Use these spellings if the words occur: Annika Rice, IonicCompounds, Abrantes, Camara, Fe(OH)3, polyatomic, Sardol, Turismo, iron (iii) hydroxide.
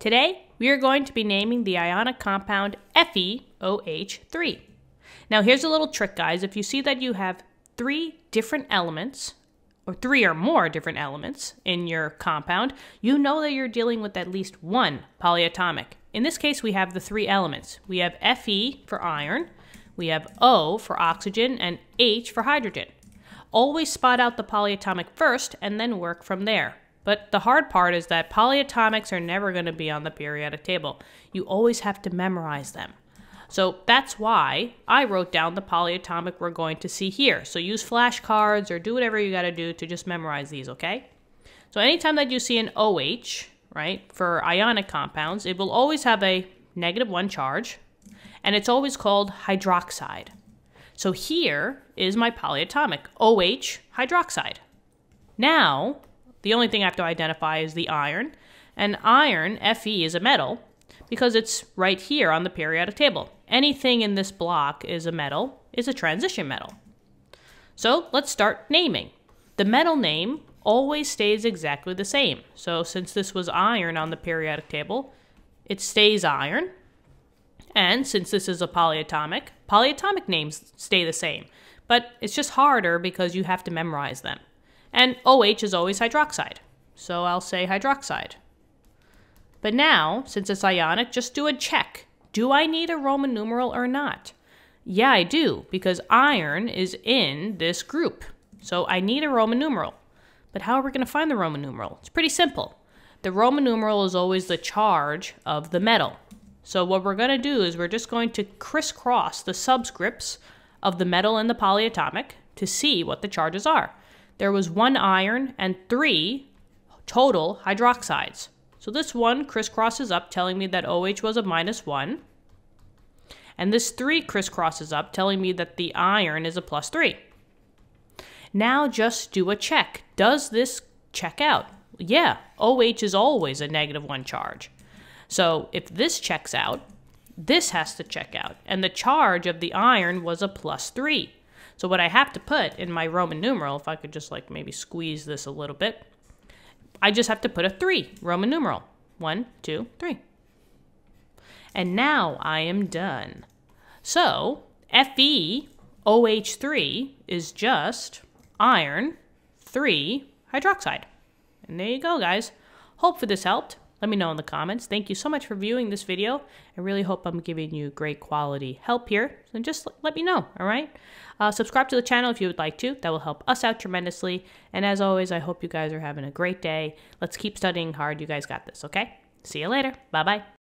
Today, we are going to be naming the ionic compound FeOH3. Now here's a little trick, guys. If you see that you have three or more different elements in your compound, you know that you're dealing with at least one polyatomic. In this case, we have the three elements. We have Fe for iron, we have O for oxygen, and H for hydrogen. Always spot out the polyatomic first and then work from there. But the hard part is that polyatomics are never going to be on the periodic table. You always have to memorize them. So that's why I wrote down the polyatomic we're going to see here. So use flashcards or do whatever you got to do to just memorize these, okay? So anytime that you see an OH, right, for ionic compounds, it will always have a -1 charge, and it's always called hydroxide. So here is my polyatomic, OH hydroxide. Now, the only thing I have to identify is the iron, and iron, Fe, is a metal, because it's right here on the periodic table. Anything in this block is a metal, is a transition metal. So let's start naming. The metal name always stays exactly the same. So since this was iron on the periodic table, it stays iron. And since this is a polyatomic, polyatomic names stay the same, but it's just harder because you have to memorize them. And OH is always hydroxide, so I'll say hydroxide. But now, since it's ionic, just do a check. Do I need a Roman numeral or not? Yeah, I do, because iron is in this group, so I need a Roman numeral. But how are we going to find the Roman numeral? It's pretty simple. The Roman numeral is always the charge of the metal. So what we're going to do is we're just going to crisscross the subscripts of the metal and the polyatomic to see what the charges are. There was one iron and three total hydroxides. So this one crisscrosses up, telling me that OH was a -1. And this three crisscrosses up, telling me that the iron is a +3. Now just do a check. Does this check out? Yeah, OH is always a -1 charge. So if this checks out, this has to check out. And the charge of the iron was a +3. So what I have to put in my Roman numeral, if I could just like maybe squeeze this a little bit, I just have to put a 3, Roman numeral. 1, 2, 3. And now I am done. So FeOH3 is just iron, 3, hydroxide. And there you go, guys. Hope this helped. Let me know in the comments. Thank you so much for viewing this video. I really hope I'm giving you great quality help here. So just let me know, all right? Subscribe to the channel if you would like to. That will help us out tremendously. And as always, I hope you guys are having a great day. Let's keep studying hard. You guys got this, okay? See you later. Bye-bye.